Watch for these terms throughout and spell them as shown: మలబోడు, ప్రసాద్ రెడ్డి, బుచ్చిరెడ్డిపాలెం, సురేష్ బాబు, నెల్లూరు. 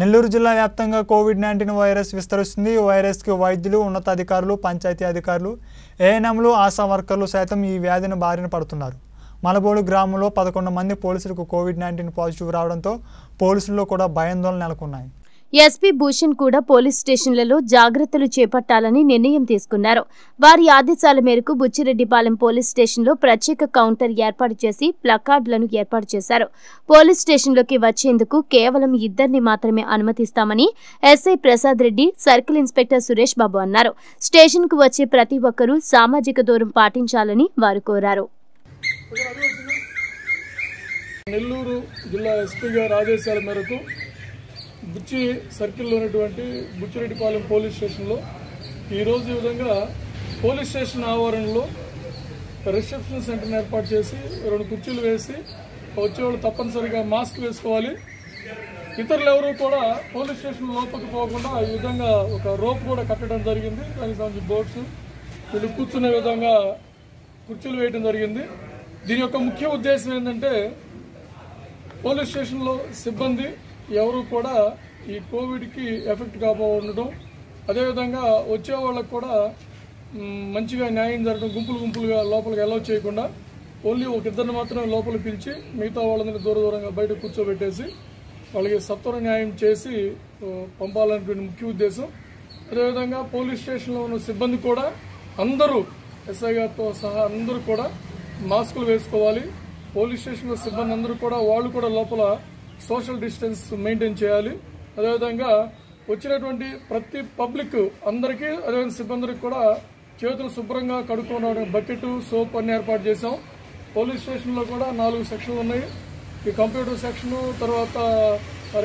నెల్లూరు జిల్లా వ్యాప్తంగా COVID-19 virus విస్తరిస్తుంది। వైరస్ కు వైద్యులు, ఉన్నతాధికారులు, పంచాయతీ అధికారులు, ఏఎన్ఎంలు, ఆశా వర్కర్లు సైతం ఈ వ్యాధిని బారిన పడుతున్నారు। మలబోడు గ్రామంలో 11 మంది పోలీసులకు కోవిడ్-19 పాజిటివ్ రావడంతో పోలీసుల్లో కూడా భయాందోళనలు నెలకొన్నాయి। ఎస్పీ భూషణ్ కూడా పోలీస్ స్టేషన్లలో జాగృతలు చేపట్టాలని నిర్ణయం తీసుకున్నారు। వారి ఆదేశాల మేరకు బుచ్చిరెడ్డిపాలెం పోలీస్ స్టేషన్లో ప్రత్యేక కౌంటర్ ఏర్పాటు చేసి ప్లకార్డులను ఏర్పాటు చేశారు। పోలీస్ స్టేషన్లోకి వచ్చేందుకు కేవలం ఇద్దరిని మాత్రమే అనుమతిస్తామని SI ప్రసాద్ రెడ్డి, circle inspector సురేష్ బాబు అన్నారు। స్టేషన్కు వచ్చే ప్రతి ఒక్కరూ సామాజిక దూరం పాటించాలని వారు కోరారు। బుచ్చి సర్కిల్లో ఉన్నటువంటి బుచ్చిరెడ్డిపాలెం పోలీస్ స్టేషన్లో ఈరోజు ఈ విధంగా పోలీస్ స్టేషన్ ఆవరణలో రిసెప్షన్ సెంటర్ని ఏర్పాటు చేసి 2 కుర్చీలు వేసి వచ్చేవాళ్ళు తప్పనిసరిగా మాస్క్ వేసుకోవాలి। ఇతరులు ఎవరూ కూడా పోలీస్ స్టేషన్ లోపలికి పోకుండా ఈ విధంగా ఒక రోప్ కూడా కట్టడం జరిగింది। దానికి సంబంధించి బోర్డ్స్ వీళ్ళు కూర్చునే విధంగా కుర్చీలు వేయడం జరిగింది। దీని యొక్క ముఖ్య ఉద్దేశం ఏంటంటే పోలీస్ స్టేషన్లో సిబ్బంది ఎవరు కూడా ఈ కోవిడ్కి ఎఫెక్ట్ కాబోతుండడం, అదేవిధంగా వచ్చే వాళ్ళకు కూడా మంచిగా న్యాయం జరగడం, గుంపులుగా లోపలికి అలౌ చేయకుండా ఓన్లీ ఒక ఇద్దరిని మాత్రమే లోపలికి పిలిచి మిగతా వాళ్ళందరినీ దూరంగా బయట కూర్చోబెట్టేసి వాళ్ళకి సత్వర న్యాయం చేసి పంపాలనేటువంటి ముఖ్య ఉద్దేశం। అదేవిధంగా పోలీస్ స్టేషన్లో ఉన్న సిబ్బంది కూడా అందరూ ఎస్ఐ గారితో సహా అందరూ కూడా మాస్కులు వేసుకోవాలి। పోలీస్ స్టేషన్లో సిబ్బంది అందరూ కూడా వాళ్ళు కూడా లోపల సోషల్ డిస్టెన్స్ మెయింటైన్ చేయాలి। అదేవిధంగా వచ్చినటువంటి ప్రతి పబ్లిక్ అందరికీ అదేవిధంగా సిబ్బందికి కూడా చేతులు శుభ్రంగా కడుక్కోవడానికి బకెట్, సోప్ అన్ని ఏర్పాటు చేశాం। పోలీస్ స్టేషన్లో కూడా 4 సెక్షన్లు ఉన్నాయి। ఈ కంప్యూటర్ సెక్షను, తర్వాత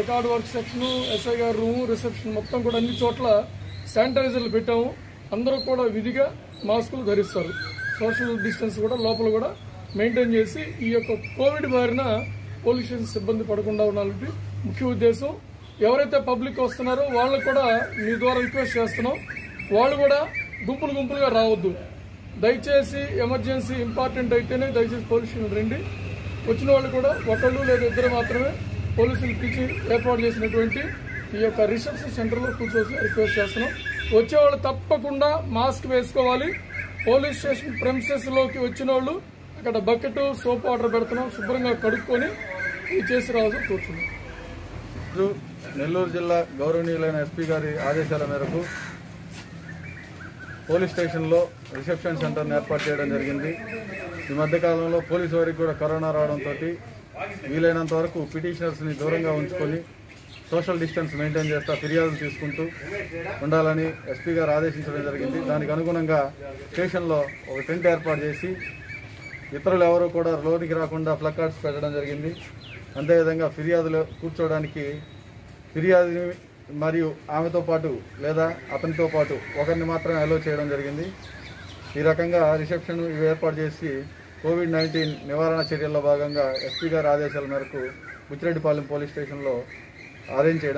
రికార్డ్ వర్క్ సెక్షను, ఎస్ఐ గారి రూము, రిసెప్షన్ మొత్తం కూడా అన్ని చోట్ల శానిటైజర్లు పెట్టాము। అందరూ కూడా విధిగా మాస్కులు ధరిస్తారు। సోషల్ డిస్టెన్స్ కూడా లోపల కూడా మెయింటైన్ చేసి ఈ యొక్క కోవిడ్ బారిన పోలీస్ స్టేషన్ సిబ్బంది పడకుండా ఉండాలంటే ముఖ్య ఉద్దేశం। ఎవరైతే పబ్లిక్ వస్తున్నారో వాళ్ళు కూడా మీ ద్వారా రిక్వెస్ట్ చేస్తున్నాం, వాళ్ళు కూడా గుంపులుగా రావద్దు। దయచేసి ఎమర్జెన్సీ ఇంపార్టెంట్ అయితేనే దయచేసి పోలీస్ స్టేషన్ రండి। వచ్చిన వాళ్ళు కూడా ఒకళ్ళు లేదా ఇద్దరు మాత్రమే పోలీసులు పిలిచి ఏర్పాటు చేసినటువంటి ఈ యొక్క రిసెప్షన్ సెంటర్లో కూర్చోసి రిక్వెస్ట్ చేస్తున్నాం। వచ్చేవాళ్ళు తప్పకుండా మాస్క్ వేసుకోవాలి। పోలీస్ స్టేషన్ ప్రెమిసెస్లోకి వచ్చిన వాళ్ళు అక్కడ బకెట్, సోప్ వాటర్ పెడుతున్నాం, శుభ్రంగా కడుక్కొని చేసి రావాల్సి కూర్చున్నాం। నెల్లూరు జిల్లా గౌరవనీయులైన ఎస్పీ గారి ఆదేశాల మేరకు పోలీస్ స్టేషన్లో రిసెప్షన్ సెంటర్ని ఏర్పాటు చేయడం జరిగింది। ఈ మధ్యకాలంలో పోలీసు వారికి కూడా కరోనా రావడంతో వీలైనంత వరకు పిటిషనర్స్ని దూరంగా ఉంచుకొని సోషల్ డిస్టెన్స్ మెయింటైన్ చేస్తూ ఫిర్యాదులు తీసుకుంటూ ఉండాలని ఎస్పీ గారు ఆదేశించడం జరిగింది। దానికి అనుగుణంగా స్టేషన్లో ఒక టెంట్ ఏర్పాటు చేసి ఇతరులు ఎవరు కూడా లోనికి రాకుండా ప్లకార్డ్స్ పెట్టడం జరిగింది। అంతేవిధంగా ఫిర్యాదులు కూర్చోవడానికి ఫిర్యాదుని మరియు ఆమెతో పాటు లేదా అతనితో పాటు ఒకరిని మాత్రమే అలో చేయడం జరిగింది। ఈ రకంగా రిసెప్షన్ ఏర్పాటు చేసి కోవిడ్-19 నివారణ చర్యల్లో భాగంగా ఎస్పీ గారి ఆదేశాల మేరకు బుచ్చిరెడ్డిపాలెం పోలీస్ స్టేషన్లో అరేంజ్ చేయడం